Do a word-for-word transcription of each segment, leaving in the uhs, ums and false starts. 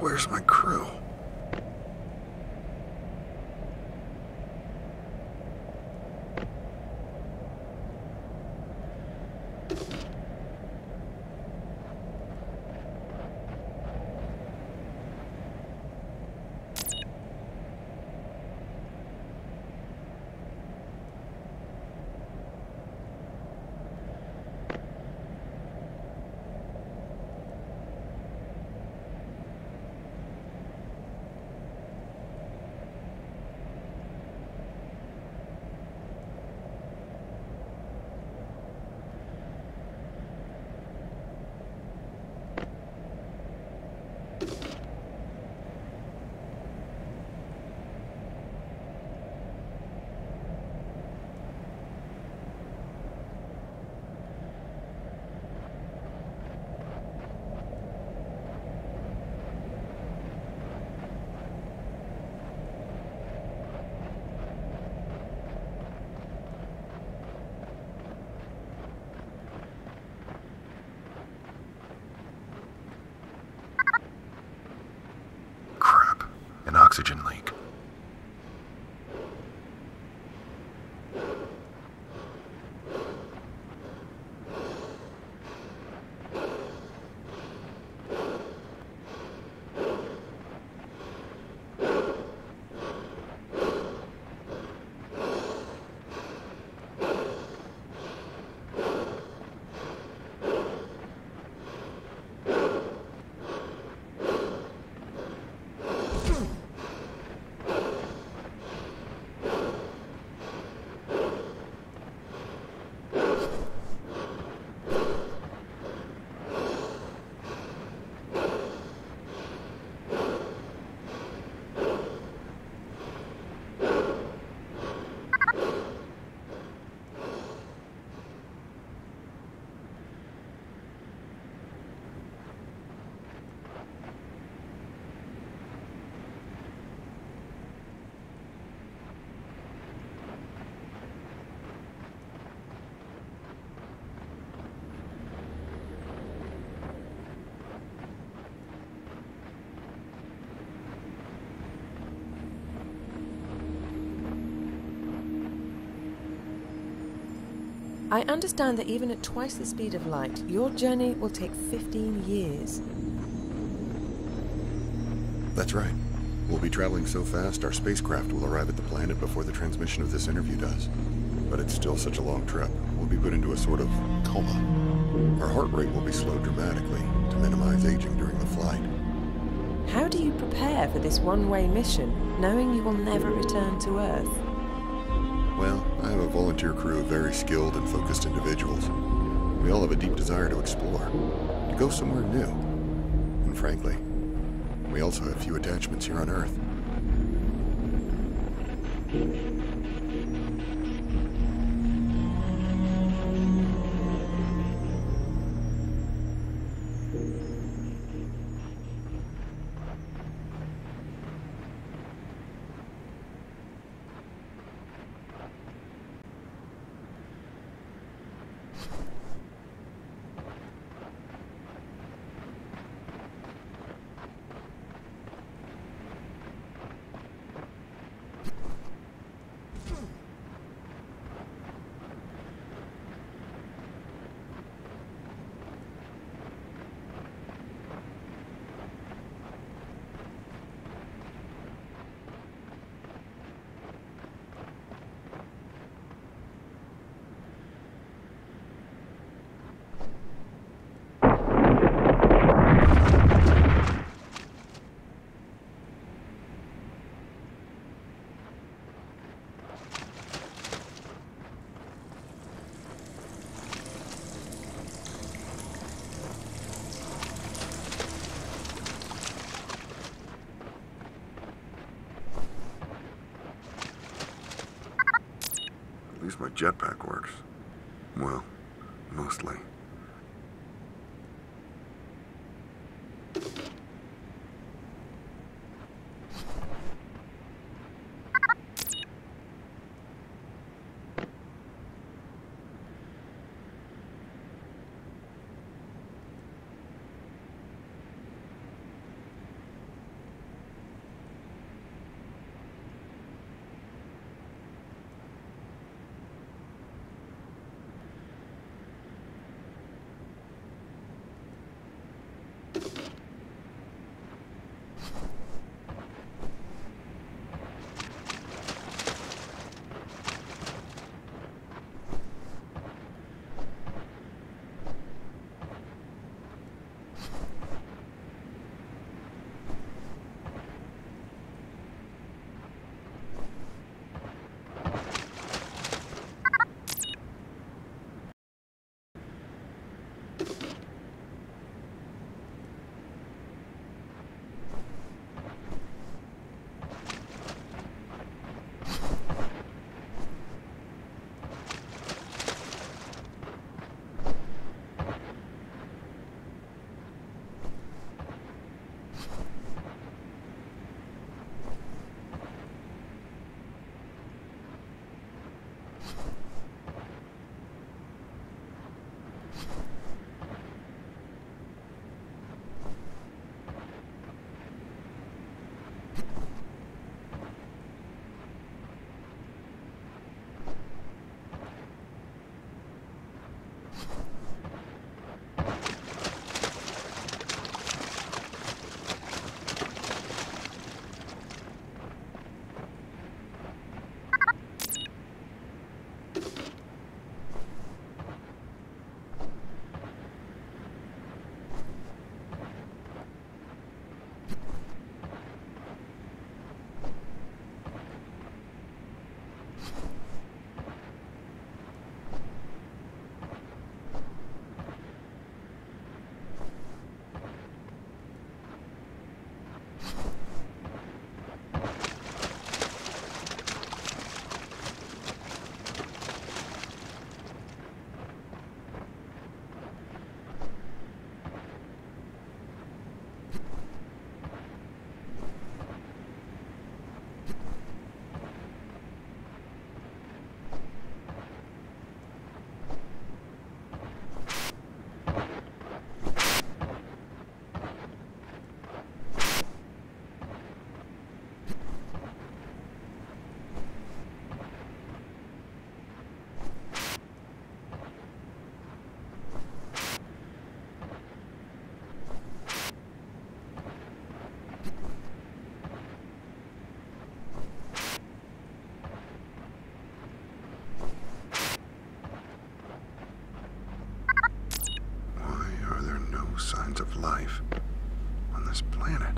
Where's my crew? Oxygen leak. I understand that even at twice the speed of light, your journey will take fifteen years. That's right. We'll be traveling so fast, our spacecraft will arrive at the planet before the transmission of this interview does. But it's still such a long trip, we'll be put into a sort of coma. Our heart rate will be slowed dramatically to minimize aging during the flight. How do you prepare for this one-way mission, knowing you will never return to Earth? Well, I have a volunteer crew of very skilled and focused individuals. We all have a deep desire to explore, to go somewhere new. And frankly, we also have few attachments here on Earth. My jetpack works. Well, mostly. this planet.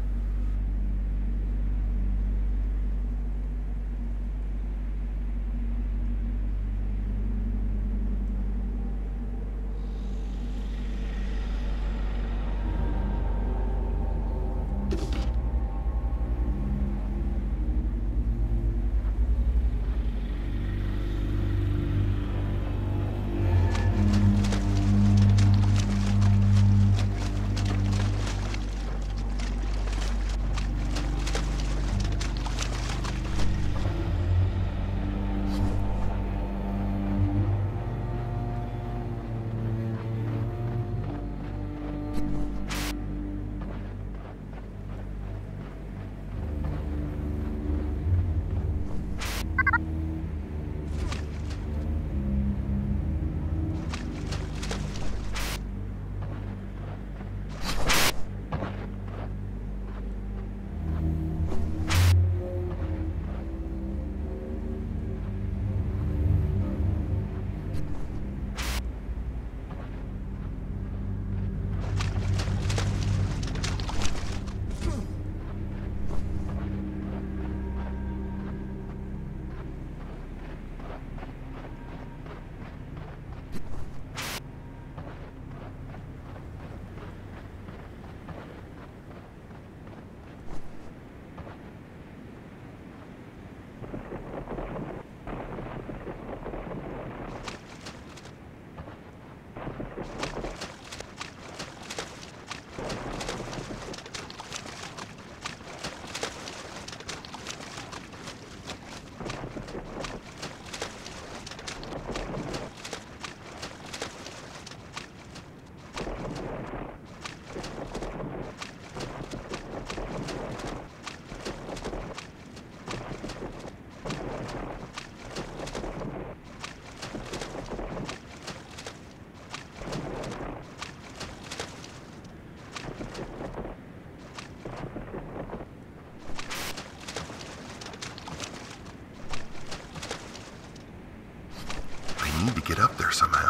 Somehow.